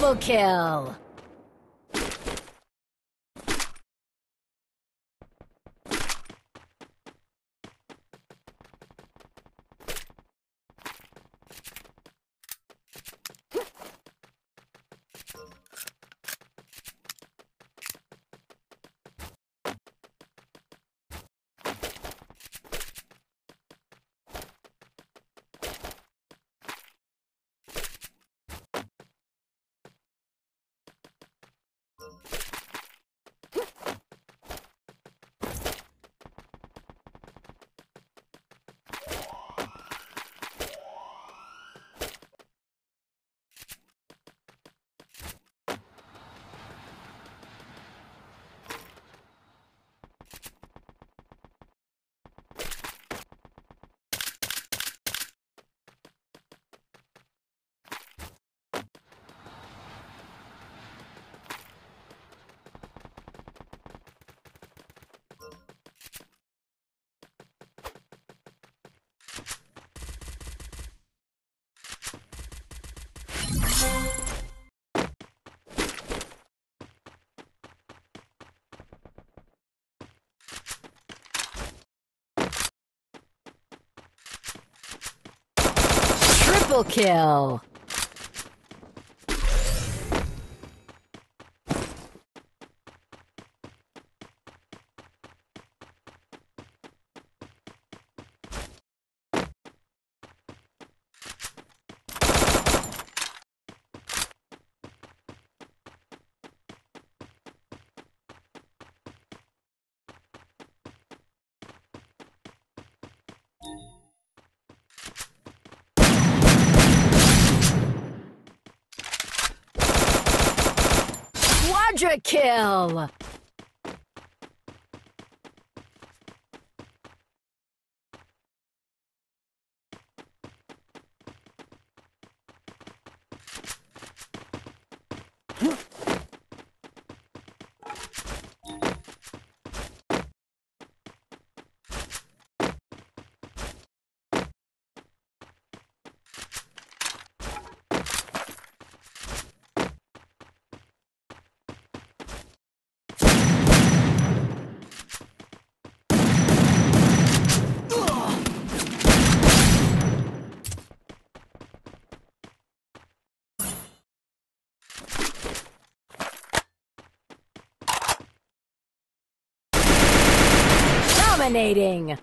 Double kill! Triple kill. Quadra kill! Dominating.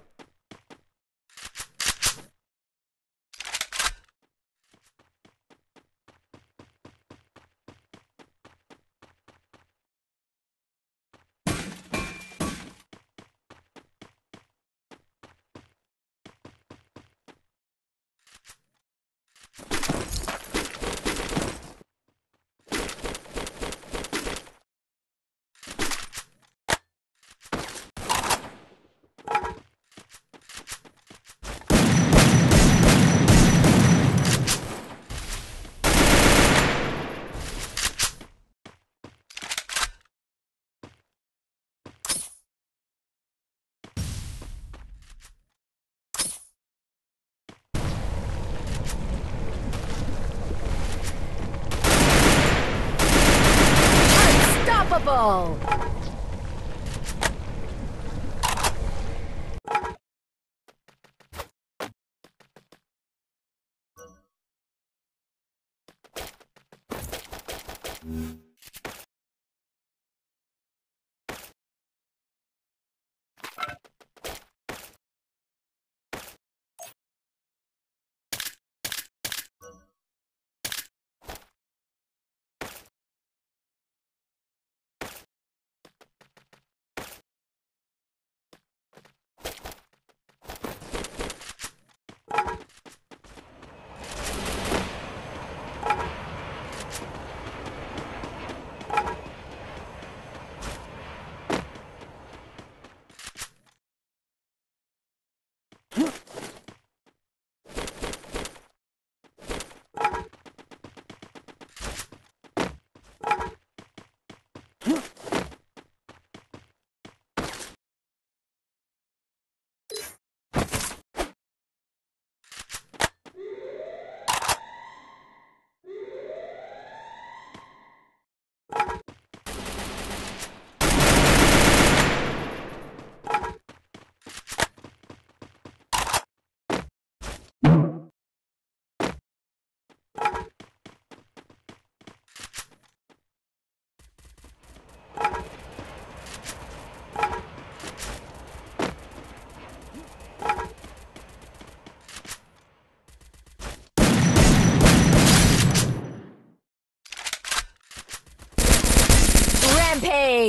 Unstoppable!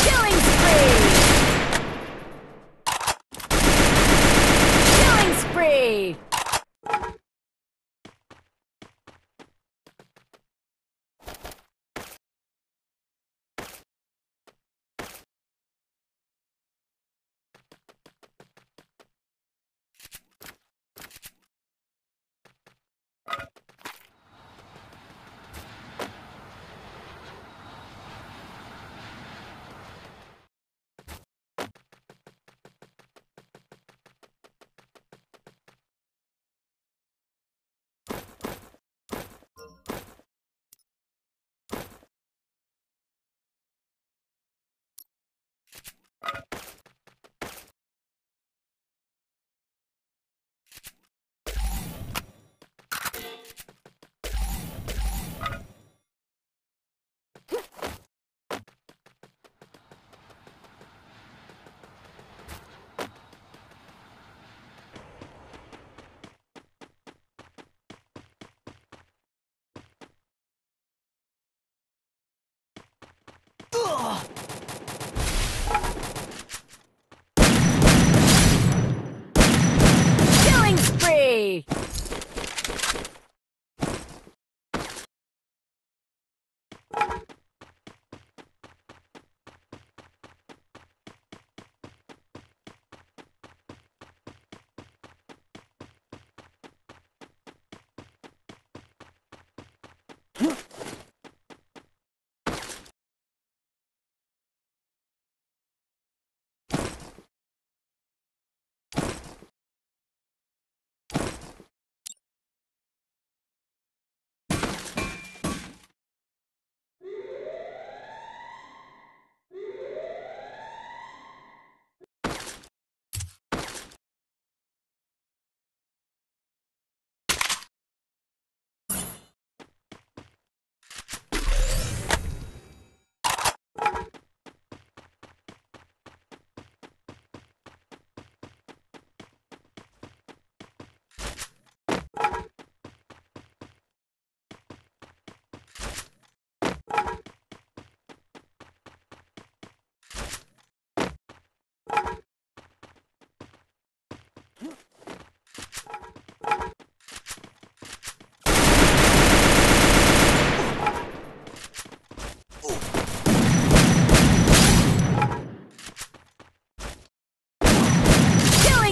Killing spree. Killing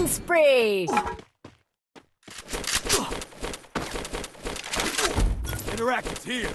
spree! Interactive's here.